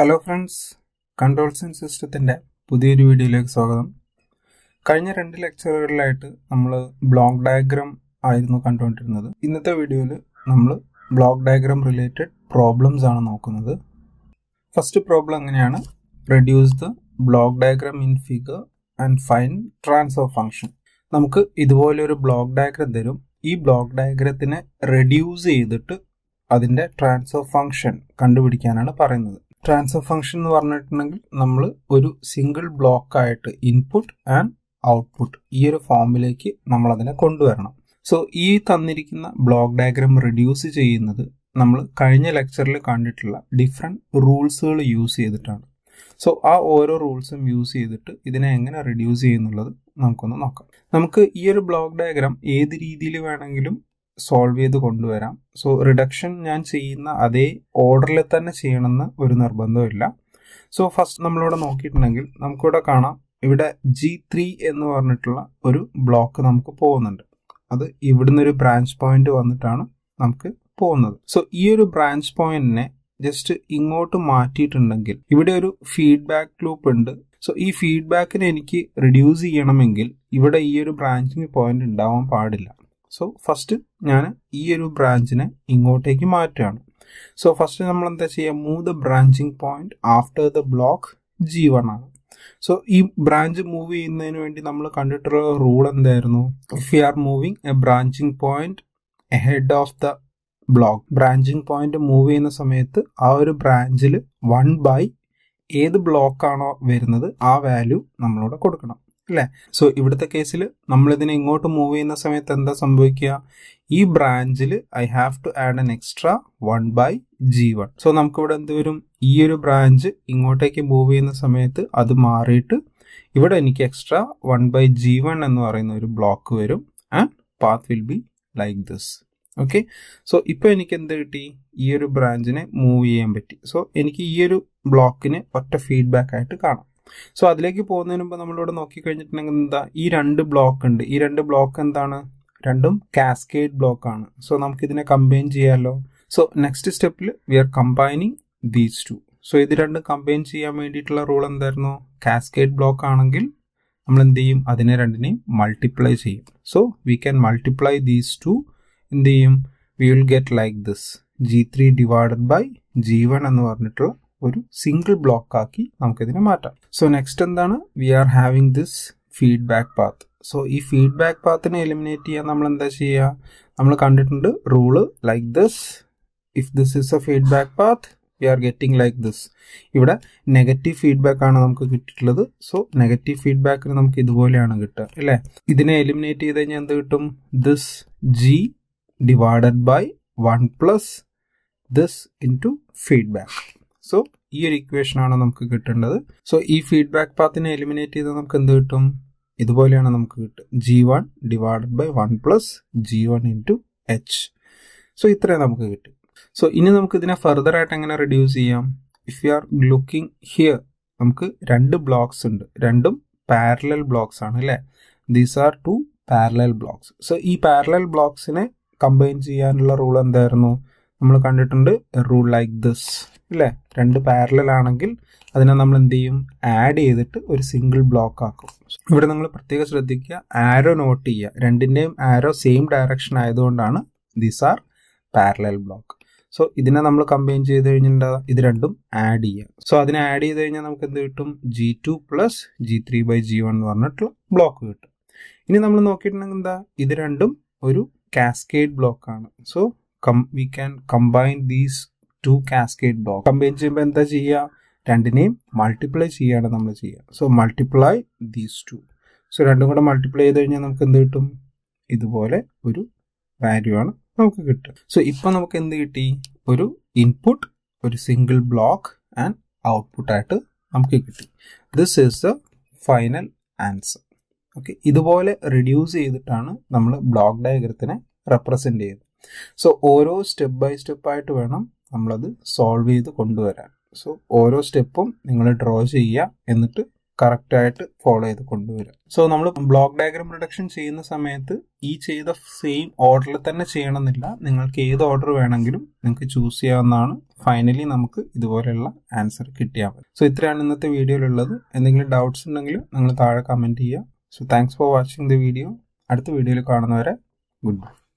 Hello friends, Control Scene System inde pudiyore video like swagatham. Kazhinja rendu lecturegal aayittu nammal block diagram aayirunnu kandukondirunathu. Innathe video il nammal block diagram related problems aanu nokkunnathu. First problem enganeyana reduce the block diagram in figure and find transfer function. Namukku iduvole oru block diagram therum. Ee block diagramine reduce cheyidittu adinte transfer function kandupidikkanaanu parayunnathu. Transfer function nu parnittunengil nammal oru single block aayittu input and output ee oru formilekku nammal adine kondu varanam. So ee thannirikkuna block diagram reduce cheyyunnathu nammal kazhinja lecture il kandittulla different rules gal use cheyidittana. So aa oro rules um use cheyidittu idine engane reduce cheyyunnullathu namukkonnu nokkam. Namukku ee oru block diagram edu reethiyil venengilum solve ചെയ്ത് കൊണ്ടുവരാം. So reduction ഞാൻ ചെയ്യുന്ന അതേ ഓർഡറിൽ തന്നെ ചെയ്യണമെന്ന് ഒരു നിർബന്ധമില്ല. സോ ഫസ്റ്റ് നമ്മളിവിടെ നോക്കിയിട്ടുണ്ടെങ്കിൽ നമുക്കിവിടെ കാണാം, ഇവിടെ G3 എന്ന് പറഞ്ഞിട്ടുള്ള ഒരു ബ്ലോക്ക് നമുക്ക് പോകുന്നുണ്ട്. അത് ഇവിടുന്ന് ഒരു ബ്രാഞ്ച് പോയിന്റ് വന്നിട്ടാണ് നമുക്ക് പോകുന്നത്. സോ ഈ ഒരു ബ്രാഞ്ച് പോയിന്റിനെ ജസ്റ്റ് ഇങ്ങോട്ട് മാറ്റിയിട്ടുണ്ടെങ്കിൽ ഇവിടെ ഒരു ഫീഡ്ബാക്ക് ലൂപ്പ് ഉണ്ട്. സോ ഈ ഫീഡ്ബാക്കിനെ എനിക്ക് റിഡ്യൂസ് ചെയ്യണമെങ്കിൽ ഇവിടെ ഈ ഒരു ബ്രാഞ്ചിങ് പോയിന്റ് ഉണ്ടാവാൻ പാടില്ല. സോ ഫസ്റ്റ് ഞാൻ ഈ ഒരു ബ്രാഞ്ചിനെ ഇങ്ങോട്ടേക്ക് മാറ്റുകയാണ്. സോ ഫസ്റ്റ് നമ്മൾ എന്താ ചെയ്യുക, move the branching point after the block G1 ആണ്. സോ ഈ ബ്രാഞ്ച് മൂവ് ചെയ്യുന്നതിന് വേണ്ടി നമ്മൾ കണ്ടിട്ടുള്ള റൂൾ എന്തായിരുന്നു, if you are moving a branching point head of the block, branching point move ചെയ്യുന്ന സമയത്ത് ആ ഒരു ബ്രാഞ്ചിൽ 1 by ഏത് ബ്ലോക്കാണോ വരുന്നത് ആ വാല്യൂ നമ്മളോട് കൊടുക്കണം അല്ലേ. സോ ഇവിടുത്തെ കേസിൽ നമ്മളിതിനെ ഇങ്ങോട്ട് മൂവ് ചെയ്യുന്ന സമയത്ത് എന്താ സംഭവിക്കുക, ഈ ബ്രാഞ്ചിൽ I have to add an extra 1 by G1. So നമുക്കിവിടെ എന്ത് വരും, ഈ ഒരു ബ്രാഞ്ച് ഇങ്ങോട്ടേക്ക് മൂവ് ചെയ്യുന്ന സമയത്ത് അത് മാറിയിട്ട് ഇവിടെ എനിക്ക് എക്സ്ട്രാ 1 by G1 എന്ന് പറയുന്ന ഒരു ബ്ലോക്ക് വരും. And path will be like this. Okay. So ഇപ്പോൾ എനിക്ക് എന്ത് കിട്ടി, ഈ ഒരു ബ്രാഞ്ചിനെ മൂവ് ചെയ്യാൻ പറ്റി. സോ എനിക്ക് ഈ ഒരു ബ്ലോക്കിന് ഒറ്റ ഫീഡ്ബാക്ക് ആയിട്ട് കാണാം. സോ അതിലേക്ക് പോകുന്നതിന് മുമ്പ് നമ്മളിവിടെ നോക്കിക്കഴിഞ്ഞിട്ടുണ്ടെങ്കിൽ എന്താ, ഈ രണ്ട് ബ്ലോക്ക് ഉണ്ട്. ഈ രണ്ട് ബ്ലോക്ക് എന്താണ്, രണ്ടും കാസ്കേഡ് ബ്ലോക്കാണ്. സോ നമുക്കിതിനെ കമ്പൈൻ ചെയ്യാമല്ലോ. സോ നെക്സ്റ്റ് സ്റ്റെപ്പിൽ we are combining these two. So ഇത് രണ്ടും കമ്പൈൻ ചെയ്യാൻ വേണ്ടിയിട്ടുള്ള റൂൾ എന്തായിരുന്നു, കാസ്കേഡ് ബ്ലോക്ക് ആണെങ്കിൽ നമ്മൾ എന്ത് ചെയ്യും, അതിനെ രണ്ടിനെയും മൾട്ടിപ്ലൈ ചെയ്യും. So we can multiply these two, എന്ത് ചെയ്യും, we will get like this, G3 divided by G1 എന്ന് പറഞ്ഞിട്ടുള്ള ഒരു സിംഗിൾ ബ്ലോക്കാക്കി നമുക്കിതിനെ മാറ്റാം. സോ നെക്സ്റ്റ് എന്താണ്, we are having this feedback path. So ഈ ഫീഡ്ബാക്ക് പാത്തിനെ എലിമിനേറ്റ് ചെയ്യാൻ നമ്മൾ എന്താ ചെയ്യുക, നമ്മൾ കണ്ടിട്ടുണ്ട് rule like this, if this is a feedback path we are getting like this. ഇവിടെ നെഗറ്റീവ് ഫീഡ്ബാക്ക് ആണ് നമുക്ക് കിട്ടിയിട്ടുള്ളത്. സോ നെഗറ്റീവ് ഫീഡ്ബാക്കിന് നമുക്ക് ഇതുപോലെയാണ് കിട്ടുക അല്ലേ. ഇതിനെ എലിമിനേറ്റ് ചെയ്ത് കഴിഞ്ഞാൽ എന്ത് കിട്ടും, this G divided by 1 plus this into feedback. So ഈ ഒരു ഇക്വേഷനാണ് നമുക്ക് കിട്ടേണ്ടത്. സോ ഈ ഫീഡ്ബാക്ക് പാത്തിനെ എലിമിനേറ്റ് ചെയ്താൽ നമുക്ക് എന്ത് കിട്ടും, ഇതുപോലെയാണ് നമുക്ക് കിട്ടുക, G1 divided by 1 plus G1 into H. So ഇത്രയും നമുക്ക് കിട്ടും. സോ ഇനി നമുക്ക് ഇതിനെ ഫർദർ ആയിട്ട് എങ്ങനെ റെഡ്യൂസ് ചെയ്യാം, if you are looking here നമുക്ക് രണ്ട് ബ്ലോക്സ് ഉണ്ട്, രണ്ടും പാരലൽ ബ്ലോക്സ് ആണ് അല്ലേ. These are 2 parallel blocks. So ഈ പാരലൽ ബ്ലോക്സിനെ കമ്പൈൻ ചെയ്യാനുള്ള റൂൾ എന്തായിരുന്നു, നമ്മൾ കണ്ടിട്ടുണ്ട് റൂൾ ലൈക്ക് ദിസ് അല്ലേ. രണ്ട് പാരലൽ ആണെങ്കിൽ അതിനെ നമ്മൾ എന്ത് ചെയ്യും, ആഡ് ചെയ്തിട്ട് ഒരു സിംഗിൾ ബ്ലോക്ക് ആക്കും. ഇവിടെ നിങ്ങൾ പ്രത്യേകം ശ്രദ്ധിക്കുക, ആരോ നോട്ട് ചെയ്യുക, രണ്ടിൻ്റെയും ആരോ സെയിം ഡയറക്ഷൻ ആയതുകൊണ്ടാണ് these are parallel block. So ഇതിനെ നമ്മൾ കമ്പൈൻ ചെയ്ത് കഴിഞ്ഞിട്ടുണ്ടാകും, ഇത് രണ്ടും ആഡ് ചെയ്യുക. സോ അതിനെ ആഡ് ചെയ്ത് കഴിഞ്ഞാൽ നമുക്ക് എന്ത് കിട്ടും, G2 plus G3 by G1 എന്ന് പറഞ്ഞിട്ടുള്ള ബ്ലോക്ക് കിട്ടും. ഇനി നമ്മൾ നോക്കിയിട്ടുണ്ടെങ്കിൽ എന്താ, ഇത് രണ്ടും ഒരു കാസ്കേഡ് ബ്ലോക്കാണ്. So we can combine these 2 cascade blocks. Combine ചെയ്യുമ്പോൾ എന്താ ചെയ്യുക, രണ്ടിനെയും മൾട്ടിപ്ലൈ ചെയ്യാണ് നമ്മൾ ചെയ്യുക. So multiply these two. So രണ്ടും കൂടെ മൾട്ടിപ്ലൈ ചെയ്ത് കഴിഞ്ഞാൽ നമുക്ക് എന്ത് കിട്ടും, ഇതുപോലെ ഒരു വാല്യൂ ആണ് നമുക്ക് കിട്ടുക. സോ ഇപ്പം നമുക്ക് എന്ത് കിട്ടി, ഒരു ഇൻപുട്ട്, ഒരു സിംഗിൾ ബ്ലോക്ക് ആൻഡ് ഔട്ട്പുട്ടായിട്ട് നമുക്ക് കിട്ടി. This is the final answer. Okay. ഇതുപോലെ റിഡ്യൂസ് ചെയ്തിട്ടാണ് നമ്മൾ ബ്ലോക്ക് ഡയഗ്രത്തിനെ റെപ്രസെൻറ്റ് ചെയ്തത്. സോ ഓരോ സ്റ്റെപ്പ് ബൈ സ്റ്റെപ്പായിട്ട് വേണം നമ്മളത് സോൾവ് ചെയ്ത് കൊണ്ടുവരാൻ. സോ ഓരോ സ്റ്റെപ്പും നിങ്ങൾ ഡ്രോ ചെയ്യുക, എന്നിട്ട് correct follow it. So block diagram reduction each the same order choose finally answer. So this is the video. Any doubts comment. So thanks for watching the video. At the video goodbye.